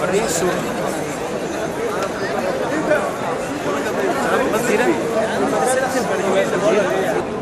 preso la partita.